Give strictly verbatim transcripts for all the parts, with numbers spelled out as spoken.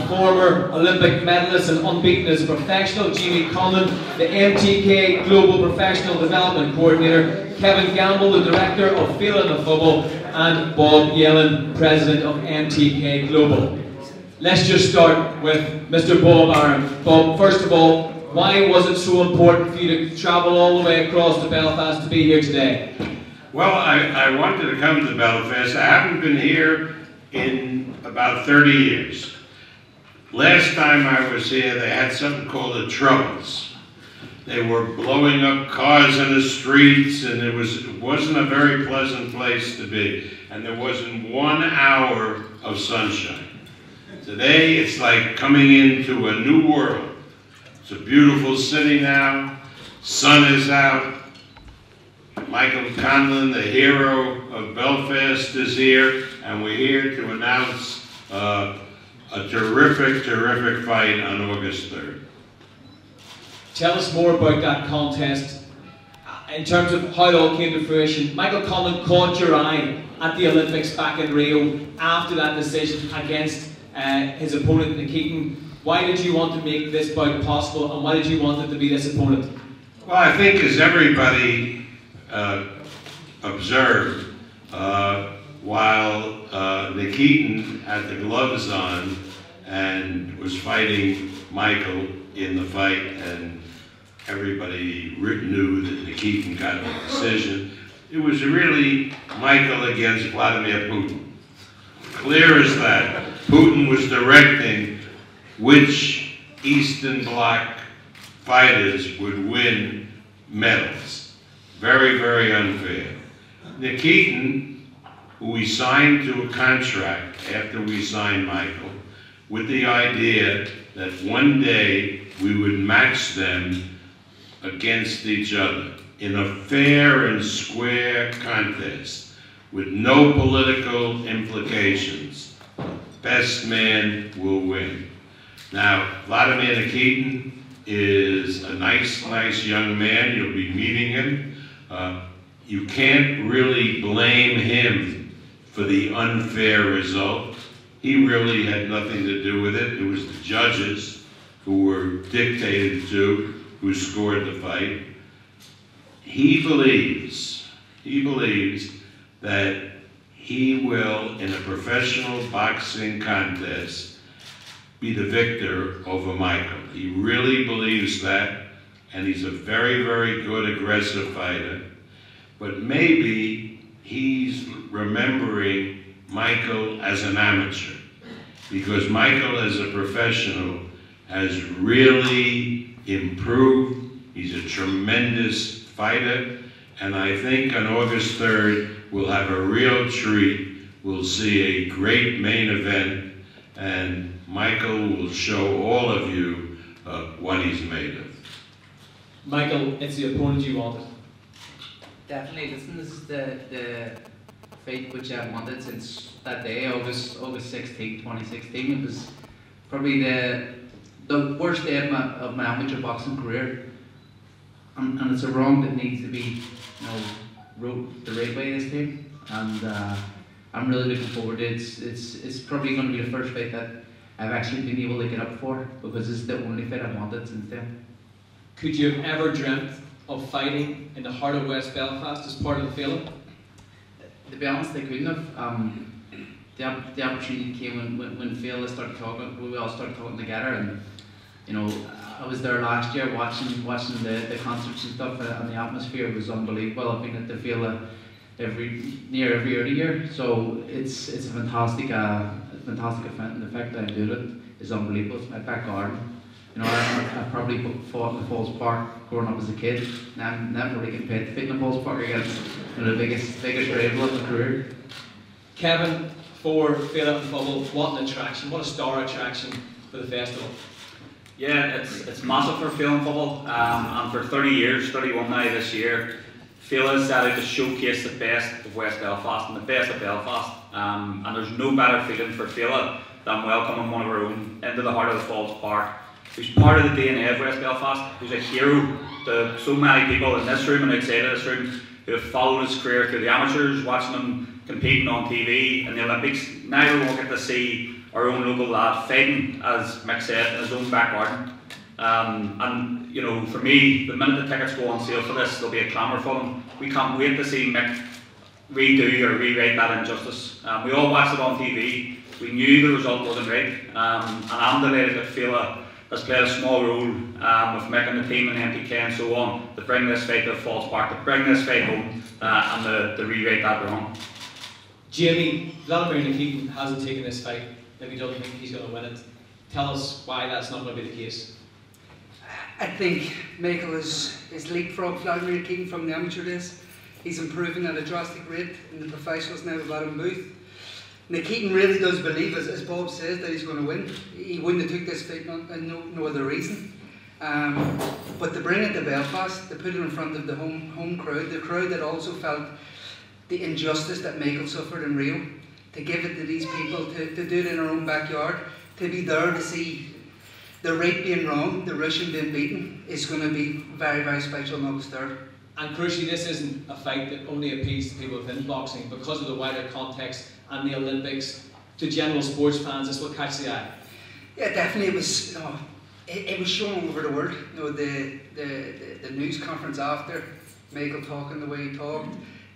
and former Olympic medalist and unbeaten as a professional, Jimmy Cullen, the M T K Global Professional Development Coordinator, Kevin Gamble, the Director of Féile an Phobail, and Bob Yellen, President of M T K Global. Let's just start with Mister Bob Arum. Bob, first of all, why was it so important for you to travel all the way across to Belfast to be here today? Well, I, I wanted to come to Belfast. I haven't been here in about thirty years. Last time I was here, they had something called the Troubles. They were blowing up cars in the streets, and it, was, it wasn't a very pleasant place to be. And there wasn't one hour of sunshine. Today, it's like coming into a new world. It's a beautiful city now, sun is out, Michael Conlan, the hero of Belfast, is here, and we're here to announce uh, a terrific, terrific fight on August third. Tell us more about that contest in terms of how it all came to fruition. Michael Conlan caught your eye at the Olympics back in Rio after that decision against uh, his opponent, Nikitin. Why did you want to make this fight possible, and why did you want it to be this opponent? Well, I think as everybody uh, observed, uh, while uh, Nikitin had the gloves on and was fighting Michael in the fight, and everybody knew that Nikitin got the decision, it was really Michael against Vladimir Putin. Clear as that. Putin was directing which Eastern Bloc fighters would win medals. Very, very unfair. Nikitin, who we signed to a contract after we signed Michael, with the idea that one day we would match them against each other in a fair and square contest with no political implications. Best man will win. Now, Vladimir Nikitin is a nice, nice young man. You'll be meeting him. Uh, you can't really blame him for the unfair result. He really had nothing to do with it. It was the judges who were dictated to, who scored the fight. He believes, he believes that he will, in a professional boxing contest, be the victor over Michael. He really believes that, and he's a very, very good aggressive fighter. But maybe he's remembering Michael as an amateur, because Michael as a professional has really improved. He's a tremendous fighter, and I think on August third, we'll have a real treat. We'll see a great main event, and Michael will show all of you uh, what he's made of. Michael, it's the opponent you wanted. Definitely, listen, this is the, the fight which I've wanted since that day, August sixteenth, twenty sixteen. It was probably the, the worst day of my, of my amateur boxing career. And, and it's a wrong that needs to be, you know, wrote the right way this time. And uh, I'm really looking forward to it. It's, it's, it's probably going to be the first fight that I've actually been able to get up for, because it's the only fight I've wanted since then. Could you have ever dreamt of fighting in the heart of West Belfast as part of the Féile? To be honest, I couldn't have. Um, the, the opportunity came when, when, when Féile started talking, we all started talking together, and you know, I was there last year watching watching the, the concerts and stuff, and the atmosphere was unbelievable. I've been at the Féile every, near every other year, so it's, it's a fantastic uh, fantastic event, and the fact that I did it is unbelievable. It's my back garden. You know, I, I probably fought in the Falls Park growing up as a kid, and I'm never really paid to fight in the Falls Park against one of the biggest, biggest rival of my career. Kevin, for Féile an Phobail, what an attraction, what a star attraction for the festival. Yeah, it's it's massive for Féile an Phobail, um, and for thirty years, thirty-one now this year, Féile set out to showcase the best of West Belfast and the best of Belfast. Um, and there's no better feeling for Féile than welcoming one of our own into the heart of the Falls Park, who's part of the D N A of West Belfast, who's a hero to so many people in this room and outside of this room who have followed his career through the amateurs, watching him competing on T V in the Olympics. Now we won't get to see our own local lad fighting, as Mick said, in his own back garden. Um, and you know, for me, the minute the tickets go on sale for this, there'll be a clamour for them. We can't wait to see Mick redo or rewrite that injustice. Um, we all watched it on T V. We knew the result wasn't right, um, and I'm delighted that Féile has played a small role um, with Mick and the team and M T K and so on to bring this fight to Falls Park, to bring this fight home uh, and to, to rewrite that wrong. Jamie, Vladimir Nikitin hasn't taken this fight. Maybe doesn't think he's going to win it. Tell us why that's not going to be the case. I think Michael is, is leapfrogged Vladimir Nikitin from the amateur days. He's improving at a drastic rate in the professionals now with Adam Booth. Nikitin really does believe, as, as Bob says, that he's going to win. He wouldn't have took this fight for no, no other reason. Um, but to bring it to Belfast, to put it in front of the home, home crowd, the crowd that also felt the injustice that Michael suffered in Rio, to give it to these people, to, to do it in our own backyard, to be there to see the right being wrong, the Russian being beaten, is going to be very, very special on August third. And crucially, this isn't a fight that only appeals to people within boxing. Because of the wider context and the Olympics, to general sports fans, that's what catches the eye. Yeah, definitely. It was, you know, it, it was shown over the world. You know, the, the, the, the news conference after, Michael talking the way he talked,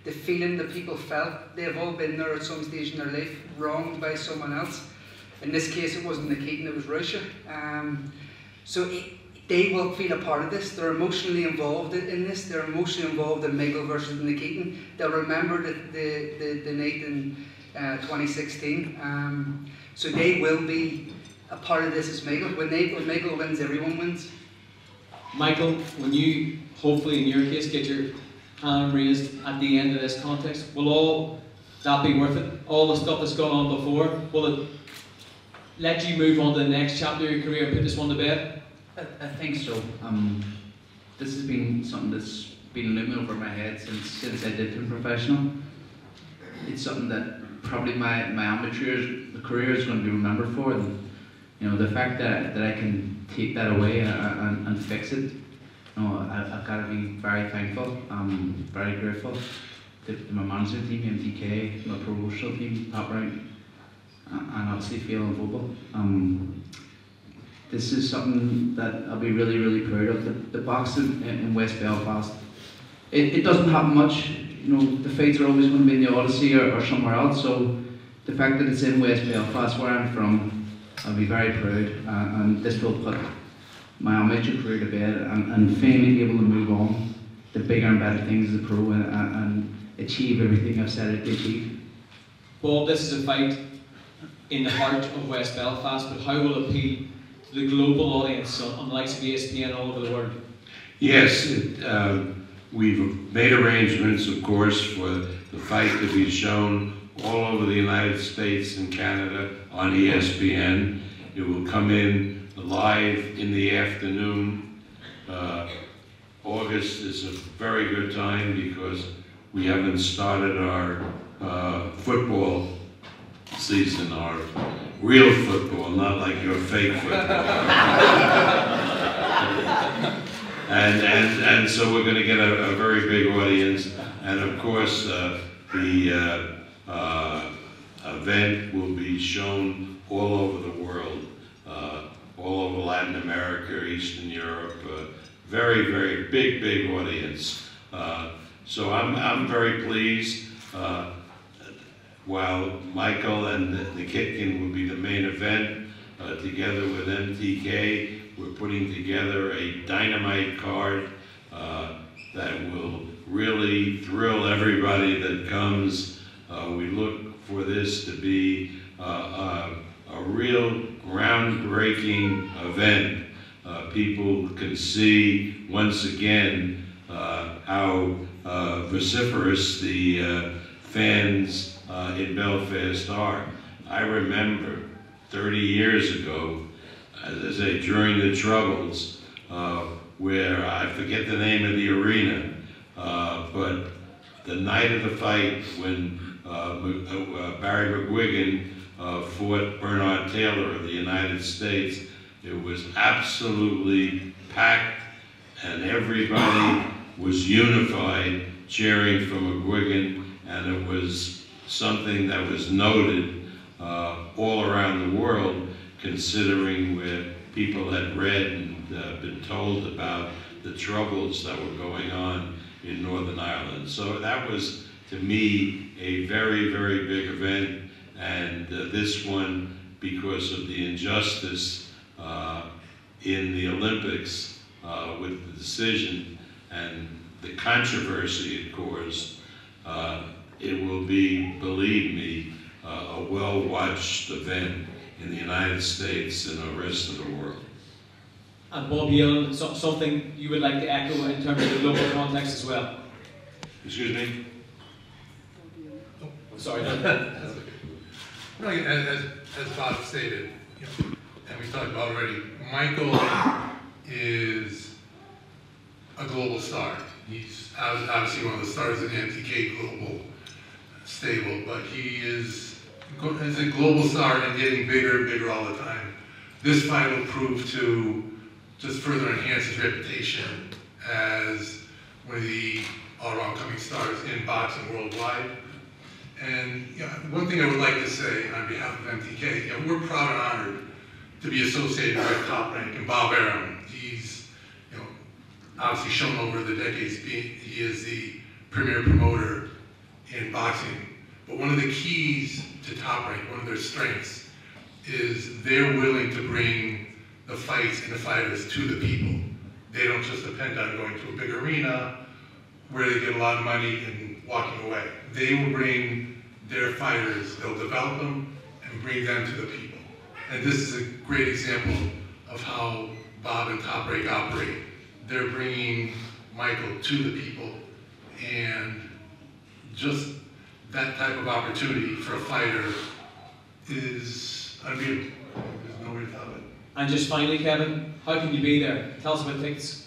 the feeling that people felt. They've all been there at some stage in their life, wronged by someone else. In this case, it wasn't Nikitin, it was Russia. Um, so it, they will feel a part of this. They're emotionally involved in this. They're emotionally involved in Michael versus Nikitin. They'll remember the, the, the, the night in uh, twenty sixteen. Um, so they will be a part of this as Michael. When, they, when Michael wins, everyone wins. Michael, when you, hopefully in your case, get your hand raised at the end of this contest, will all that be worth it? All the stuff that's gone on before, will it let you move on to the next chapter of your career and put this one to bed? I, I think so. Um, this has been something that's been looming over my head since since I did turn professional. It's something that probably my, my amateur career is going to be remembered for. And, you know, the fact that, that I can take that away and, and, and fix it, you know, I, I've got to be very thankful, um, very grateful to, to my management team, M T K, my promotional team, Top Rank, and obviously Féile an Phobail. Um, This is something that I'll be really, really proud of. The, the boxing in, in West Belfast, it, it doesn't happen much. You know, the fights are always going to be in the Odyssey or, or somewhere else. So the fact that it's in West Belfast, where I'm from, I'll be very proud. Uh, and this will put my amateur career to bed and, and finally able to move on to bigger and better things as a pro and, and achieve everything I've set out to achieve. Well, this is a fight in the heart of West Belfast, but how will it be the global audience on the likes of E S P N all over the world? Yes, it, uh, we've made arrangements, of course, for the fight to be shown all over the United States and Canada on E S P N. It will come in live in the afternoon. Uh, August is a very good time because we haven't started our uh, football season, our real football, not like your fake football. and, and, and so we're going to get a, a very big audience. And of course, uh, the uh, uh, event will be shown all over the world, uh, all over Latin America, Eastern Europe, uh, very, very big, big audience. Uh, so I'm, I'm very pleased. Uh, While Michael and Nikitin will be the main event, uh, together with M T K, we're putting together a dynamite card uh, that will really thrill everybody that comes. Uh, we look for this to be uh, a, a real groundbreaking event. Uh, people can see once again uh, how uh, vociferous the uh, fans Uh, in Belfast are. I remember thirty years ago, as I say, during the Troubles, uh, where I forget the name of the arena, uh, but the night of the fight when uh, uh, Barry McGuigan uh, fought Bernard Taylor of the United States, it was absolutely packed and everybody was unified cheering for McGuigan, and it was something that was noted uh, all around the world, considering where people had read and uh, been told about the troubles that were going on in Northern Ireland. So that was, to me, a very, very big event, and uh, this one, because of the injustice uh, in the Olympics uh, with the decision and the controversy it caused, uh, it will be, believe me, uh, a well-watched event in the United States and the rest of the world. And Bob Yellen, so, something you would like to echo in terms of the local context as well? Excuse me? Oh, sorry. Really, as, as Bob stated, and we talked about already, Michael is a global star. He's obviously one of the stars in the M T K Global stable, but he is, is a global star and getting bigger and bigger all the time. This fight will prove to just further enhance his reputation as one of the all-around coming stars in boxing worldwide. And you know, one thing I would like to say on behalf of M T K, you know, we're proud and honored to be associated with Top Rank and Bob Arum. He's, you know, obviously shown over the decades, being, he is the premier promoter in boxing. But one of the keys to Top Rank, one of their strengths, is they're willing to bring the fights and the fighters to the people. They don't just depend on going to a big arena where they get a lot of money and walking away. They will bring their fighters, they'll develop them and bring them to the people. And this is a great example of how Bob and Top Rank operate. They're bringing Michael to the people, and just that type of opportunity for a fighter is unbeatable. There's no way to top it. And just finally, Kevin, how can you be there? Tell us about tickets.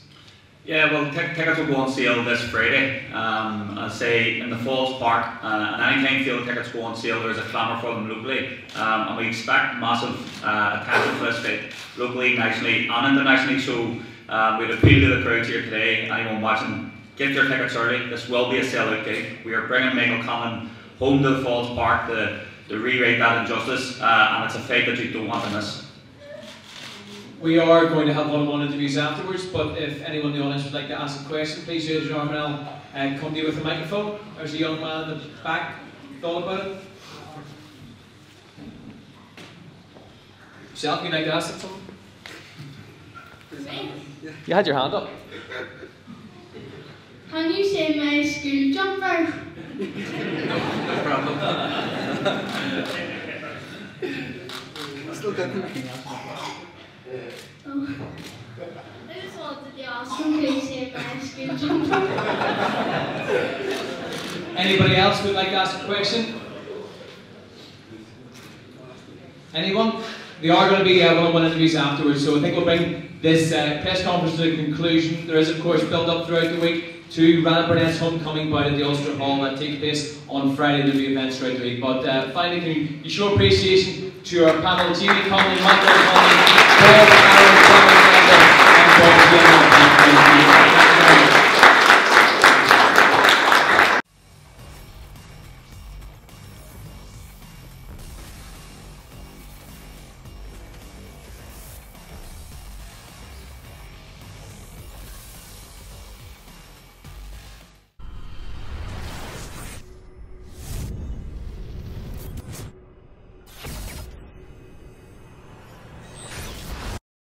Yeah, well, tickets will go on sale this Friday, um, I say, in the Falls Park. Uh, and anytime field tickets go on sale, there's a clamour for them locally. Um, and we expect massive uh, attention for this fight, locally, nationally, and internationally. So uh, we'd appeal to the crowd here today. Anyone watching, get your tickets early. This will be a sellout gig. We are bringing Michael Conlan home to the Falls Park to, to rewrite that injustice. Uh, and it's a fight that you don't want to miss. We are going to have one-on-one interviews afterwards, but if anyone in the audience would like to ask a question, please raise your arm and I'll uh, come to you with a microphone. There's a young man in the back, thought about it. Self, would you like to ask something? You had your hand up. Can you say my school jumper? No problem. Still got nothing else. Oh. I just wanted to ask him to say my school jumper. Anybody else who would like to ask a question? Anyone? They are going to be uh, one-on-one interviews afterwards, so I think we'll bring this uh, press conference to a conclusion. There is, of course, build-up throughout the week to Ranald Burnett's homecoming bout at the Ulster Hall that takes place on Friday. There'll be events throughout the week. But uh, finally, can you show appreciation to our panel, Jimmy Cullen, Michael Conlan, Bob Arum, Kevin Gamble, and Bob Yellen.